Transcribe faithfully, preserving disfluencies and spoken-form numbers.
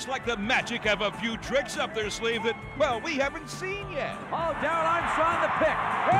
looks like the Magic have a few tricks up their sleeve that, well, we haven't seen yet. Oh, Darrell Armstrong the pick.